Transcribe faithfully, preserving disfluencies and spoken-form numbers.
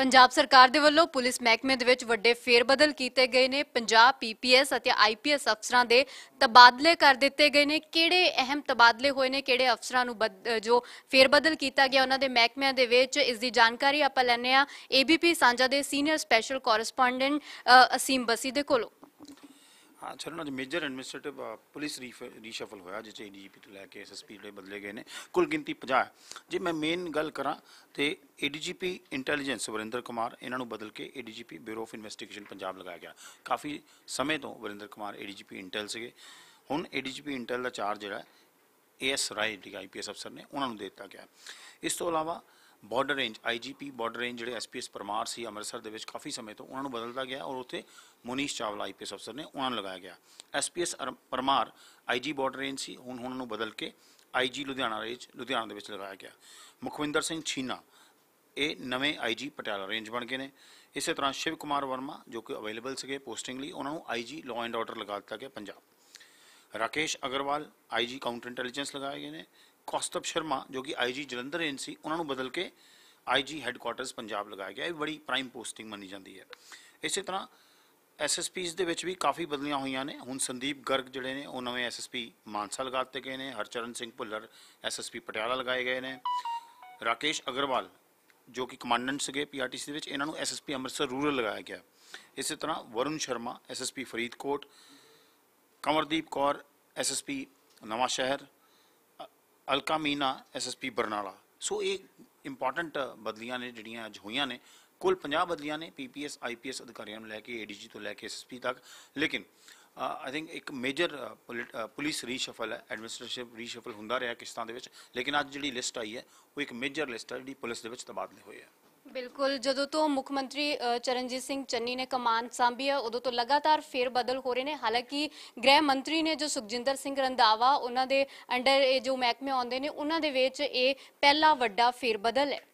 पंजाब सरकार दे वल्लों पुलिस महकमे दे विच वड्डे फेरबदल कीते गए ने। पंजाब पीपीएस अते आईपीएस अफसरां दे तबादले कर दिते गए ने। किहड़े अहम तबादले होए ने, किहड़े अफसरां नूं जो फेरबदल कीता गया उन्हां दे महकमियां दे विच, इस दी जानकारी आपां लैणे आ एबीपी सांझा दे सीनियर स्पैशल कोरस्पोंडेंट असीम बसी दे कोलों। हाँ, चलो ना, मेजर एडमिनिस्ट्रेटिव पुलिस रीशफल होया जिस ए डी जी पी तो लैके एस एस पी जो बदले गए ने, कुल गिनती पचास। जे मैं मेन गल करा तो A D G P intelligence Varinder Kumar इन्हों बदल के A D G P bureau of investigation Punjab लगाया गया। काफ़ी समय तो Varinder Kumar A D G P intel से, हुण ए डी जी पी इंटैल का चार्ज जोड़ा A S Rai ji I P S अफसर ने उन्होंने दे दिता गया। इस तो अलावा border range I G P border range जो एस पी एस परमार से अमृतसर के काफ़ी समय तो उन्होंने बदलता गया और उत्थे Munish Chawla I P S अफसर ने उन्होंने लगाया गया। S P S Parmar I G border range से हुण उन्होंने बदल के I G Ludhiana range Ludhiana के लगाया गया। मुखविंदर सिंह छीना ये नवे आई जी पटियाला रेंज बन गए हैं। इस तरह शिव कुमार वर्मा जो कि अवेलेबल से पोस्टिंगली उन्होंने I G law and order लगा दिता गया Punjab. Rakesh Agrawal I G counter intelligence लगाए गए हैं। कौस्तभ शर्मा जो कि आई जी जलंधर रेंज से उन्होंने बदल के आई जी हैडकुआर्टर्स पंजाब लगाया गया। ये बड़ी प्राइम पोस्टिंग मानी जाती है। इस तरह एस एस पीज़ दे विच भी काफ़ी बदलियां हुई ने। हुण संदीप गर्ग जिहड़े ने वो नवे एस एस पी मानसा लगा दिते गए हैं। Harcharan Singh Bhullar S S P Patiala लगाए गए हैं। राकेश अग्रवाल जो कि कमांडेंट से पी आर टी सी इन्हां नूं S S P Amritsar rural लगाया गया। इस तरह Varun Sharma S S P Faridkot, Kanwardeep Kaur S S P Nawa शहर, Alka Meena S S P Barnala. So ये इंपॉर्टेंट बदलियां ने जिहड़ियां अज हुई ने। कुल पचास बदलियां ने P P S I P S अधिकारियों लैके ए डी जी तो लैके एस एस पी तक। लेकिन आई थिंक एक मेजर पुलिस रीशफल है, एडमिनिस्ट्रेटिव रीशफल होंदा रहा किस्तां दे विच, लेकिन अज जिहड़ी लिस्ट आई है वो एक मेजर लिस्ट है जिहड़ी पुलिस दे विच तबादले होए है। बिल्कुल, जदों तो मुख्यमंत्री चरणजीत सिंह चन्नी ने कमान सांभी है उदों तो लगातार फेरबदल हो रहे हैं। हालांकि गृह मंत्री ने जो सुखजिंदर सिंह रंधावा उन्होंने अंडर जो महकमे आते हैं उन्होंने विच ये पहला वड्डा फेरबदल है।